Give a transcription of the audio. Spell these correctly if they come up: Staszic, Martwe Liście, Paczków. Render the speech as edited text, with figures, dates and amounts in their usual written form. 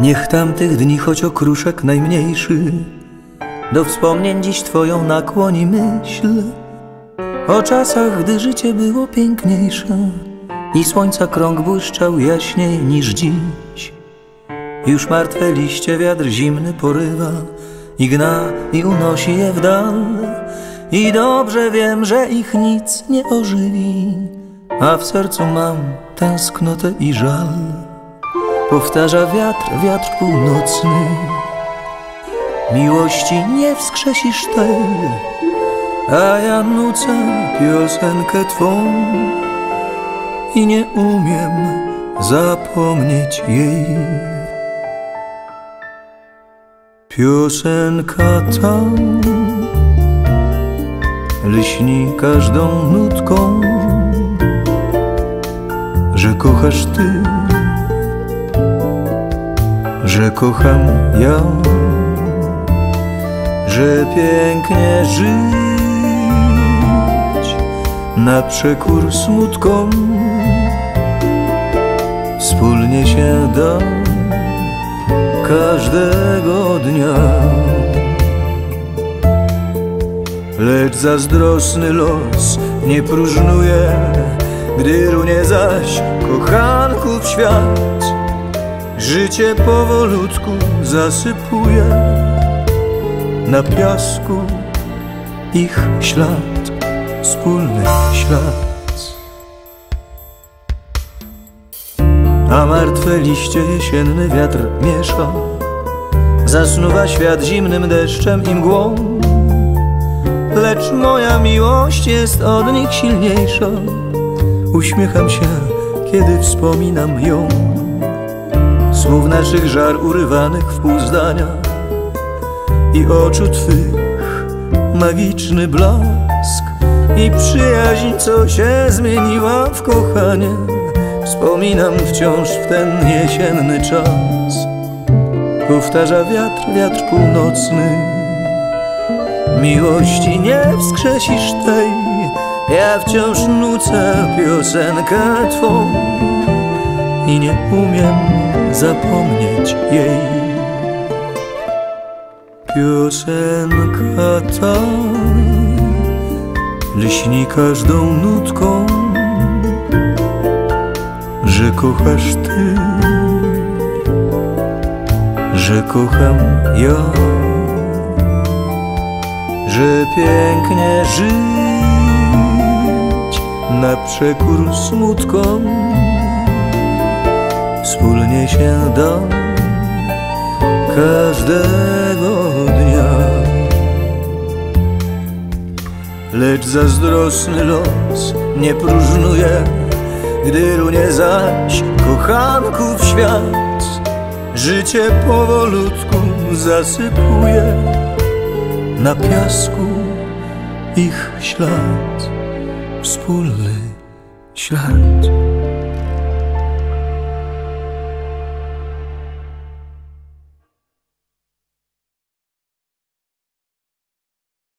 Niech tamtych dni choć okruszek najmniejszy do wspomnień dziś Twoją nakłoni myśl. O czasach, gdy życie było piękniejsze i słońca krąg błyszczał jaśniej niż dziś. Już martwe liście wiatr zimny porywa i gna i unosi je w dal. I dobrze wiem, że ich nic nie ożywi, a w sercu mam tęsknotę i żal. Powtarza wiatr, wiatr północny: miłości nie wskrzesisz Ty, a ja nucę piosenkę Twą i nie umiem zapomnieć jej. Piosenka ta lśni każdą nutką, że kochasz Ty, że kocham ja, że pięknie żyć na przekór smutkom wspólnie się da każdego dnia. Lecz zazdrosny los nie próżnuje, gdy runie zaś kochanków świat. Życie powolutku zasypuje na piasku ich ślad, wspólny ślad. A martwe liście jesienny wiatr miesza, zasnuwa świat zimnym deszczem i mgłą. Lecz moja miłość jest od nich silniejsza, uśmiecham się, kiedy wspominam ją. Słów naszych żar urywanych w pół zdania i oczu Twych magiczny blask. I przyjaźń, co się zmieniła w kochanie, wspominam wciąż w ten jesienny czas. Powtarza wiatr, wiatr północny: miłości nie wskrzesisz tej, ja wciąż nucę piosenkę Twą i nie umiem zapomnieć jej. Piosenka ta lśni każdą nutką, że kochasz Ty, że kocham ja, że pięknie żyć na przekór smutkom wspólnie się da każdego dnia. Lecz zazdrosny los nie próżnuje, gdy runie zaś kochanków świat. Życie powolutku zasypuje na piasku ich ślad, wspólny ślad.